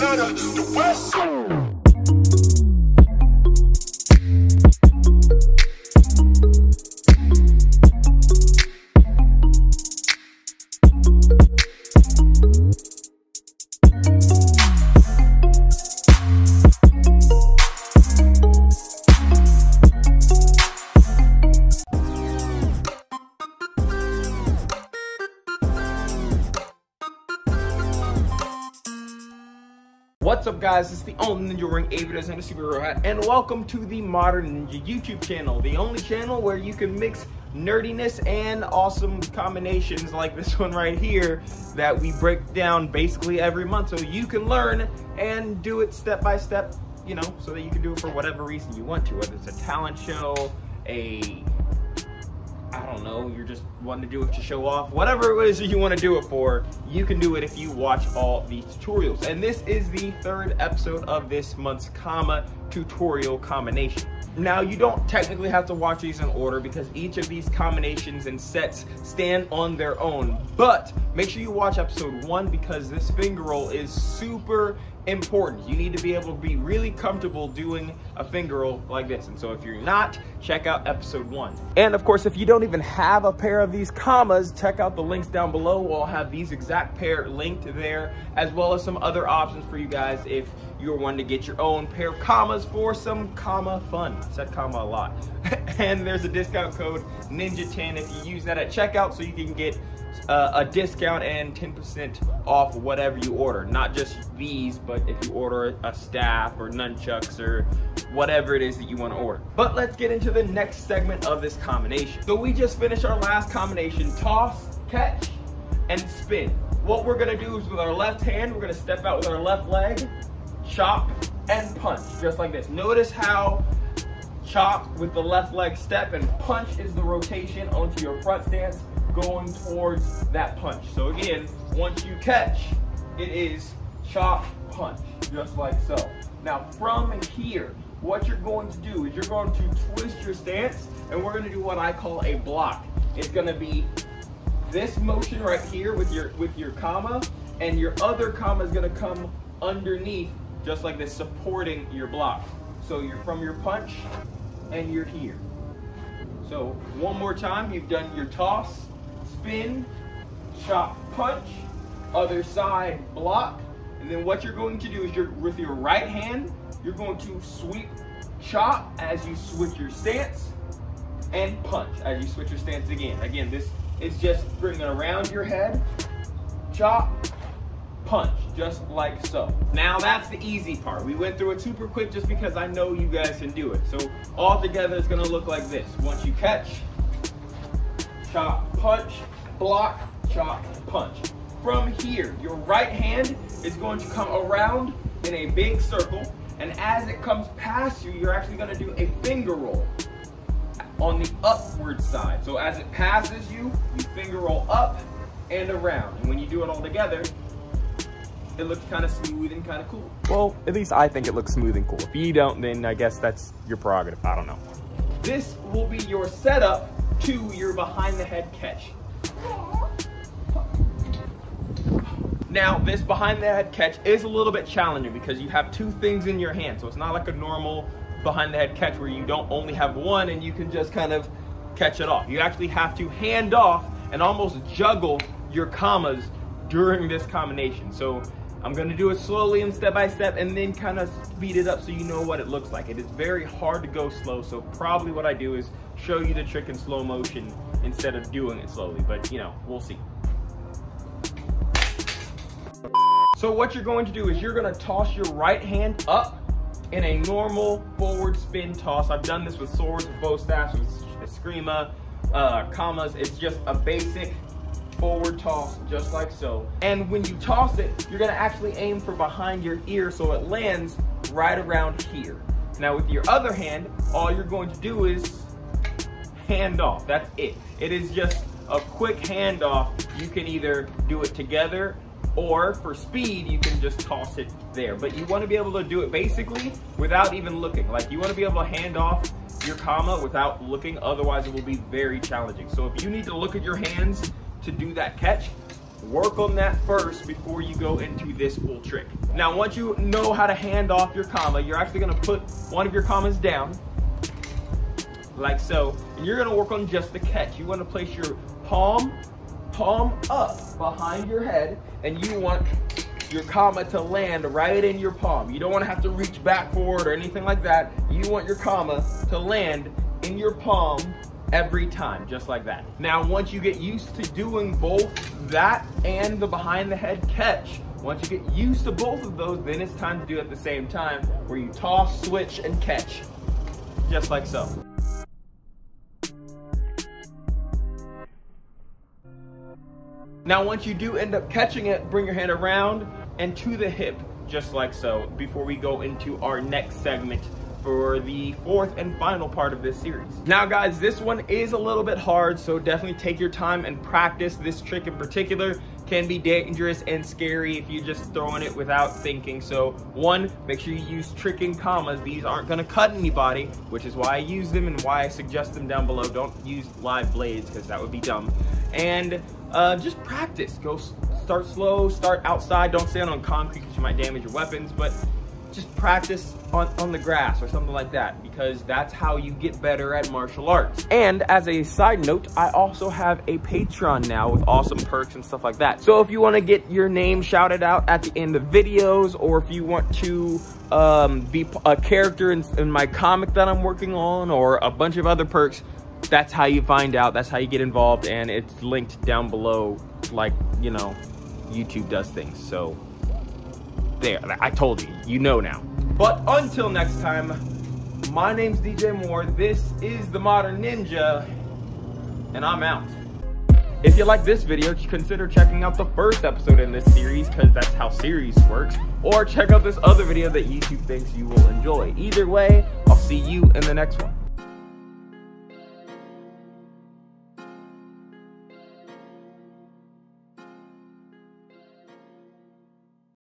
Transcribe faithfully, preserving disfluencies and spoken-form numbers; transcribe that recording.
Carolina to the West. What's up, guys? It's the only Ninja wearing Avidas and a superhero hat, and welcome to the Modern Ninja YouTube channel, the only channel where you can mix nerdiness and awesome combinations like this one right here that we break down basically every month, so you can learn and do it step by step, you know, so that you can do it for whatever reason you want to, whether it's a talent show, a, I don't know, you're just wanting to do it to show off. Whatever it is you want to do it for, you can do it if you watch all these tutorials. And this is the third episode of this month's Kama tutorial combination. Now, you don't technically have to watch these in order because each of these combinations and sets stand on their own. But make sure you watch episode one because this finger roll is super important. You need to be able to be really comfortable doing a finger roll like this. And so if you're not, check out episode one. And of course, if you don't even have a pair of these kamas, check out the links down below. We'll have these exact pair linked there, as well as some other options for you guys if you're wanting to get your own pair of kamas for some kama fun. I said kama a lot. And there's a discount code Ninja ten if you use that at checkout, so you can get uh, a discount and ten percent off whatever you order. Not just these, but if you order a staff or nunchucks or whatever it is that you want to order. But let's get into the next segment of this combination. So we just finished our last combination, toss, catch, and spin. What we're going to do is with our left hand, we're going to step out with our left leg, chop, and punch, just like this. Notice how chop with the left leg step and punch is the rotation onto your front stance going towards that punch. So again, once you catch, it is chop, punch, just like so. Now from here, what you're going to do is you're going to twist your stance, and we're going to do what I call a block. It's going to be this motion right here with your with your kama, and your other kama is going to come underneath, just like this, supporting your block. So you're from your punch, and you're here. So one more time, you've done your toss, spin, chop, punch, other side, block, and then what you're going to do is you're, with your right hand, you're going to sweep, chop as you switch your stance, and punch as you switch your stance again. Again, this is just bringing it around your head, chop, punch, just like so. Now that's the easy part. We went through it super quick just because I know you guys can do it. So all together it's gonna look like this. Once you catch, chop, punch, block, chop, punch. From here, your right hand is going to come around in a big circle, and as it comes past you, you're actually gonna do a finger roll on the upward side. So as it passes you, you finger roll up and around. And when you do it all together, it looks kind of smooth and kind of cool. Well, at least I think it looks smooth and cool. If you don't, then I guess that's your prerogative. I don't know. This will be your setup to your behind the head catch. Now, this behind the head catch is a little bit challenging because you have two things in your hand. So it's not like a normal behind the head catch where you don't only have one and you can just kind of catch it off. You actually have to hand off and almost juggle your kamas during this combination. So I'm gonna do it slowly and step by step and then kind of speed it up so you know what it looks like. It is very hard to go slow, so probably what I do is show you the trick in slow motion instead of doing it slowly, but you know, we'll see. So what you're going to do is you're gonna toss your right hand up in a normal forward spin toss. I've done this with swords, with bow staffs, with eskrima, uh, kamas. It's just a basic forward toss, just like so. And when you toss it, you're gonna actually aim for behind your ear so it lands right around here. Now with your other hand, all you're going to do is hand off, that's it. It is just a quick hand off. You can either do it together or for speed, you can just toss it there. But you wanna be able to do it basically without even looking. Like you wanna be able to hand off your kama without looking, otherwise it will be very challenging. So if you need to look at your hands to do that catch, Work on that first before you go into this full trick. Now, once you know how to hand off your kama, you're actually gonna put one of your kamas down, like so, and you're gonna work on just the catch. You wanna place your palm, palm up behind your head, and you want your kama to land right in your palm. You don't wanna have to reach back forward or anything like that. You want your kama to land in your palm every time, just like that. Now, once you get used to doing both that and the behind the head catch, once you get used to both of those, then it's time to do it at the same time, where you toss, switch, and catch, just like so. Now, once you do end up catching it, bring your hand around and to the hip, just like so, before we go into our next segment for the fourth and final part of this series. Now guys, this one is a little bit hard, so definitely take your time and practice. This trick in particular can be dangerous and scary if you're just throwing it without thinking. So one, make sure you use tricking kamas. These aren't gonna cut anybody, which is why I use them and why I suggest them down below. Don't use live blades, because that would be dumb. And uh, just practice. Go start slow, start outside. Don't stand on concrete because you might damage your weapons, but just practice on, on the grass or something like that, because that's how you get better at martial arts. And as a side note, I also have a Patreon now with awesome perks and stuff like that. So if you want to get your name shouted out at the end of videos, or if you want to um, be a character in, in my comic that I'm working on, or a bunch of other perks, that's how you find out. That's how you get involved, and it's linked down below, like, you know, YouTube does things. So there, I told you, you know now. But until next time, my name's D J Moore, this is the Modern Ninja, and I'm out. If you like this video, consider checking out the first episode in this series, because that's how series works, or check out this other video that YouTube thinks you will enjoy. Either way, I'll see you in the next one.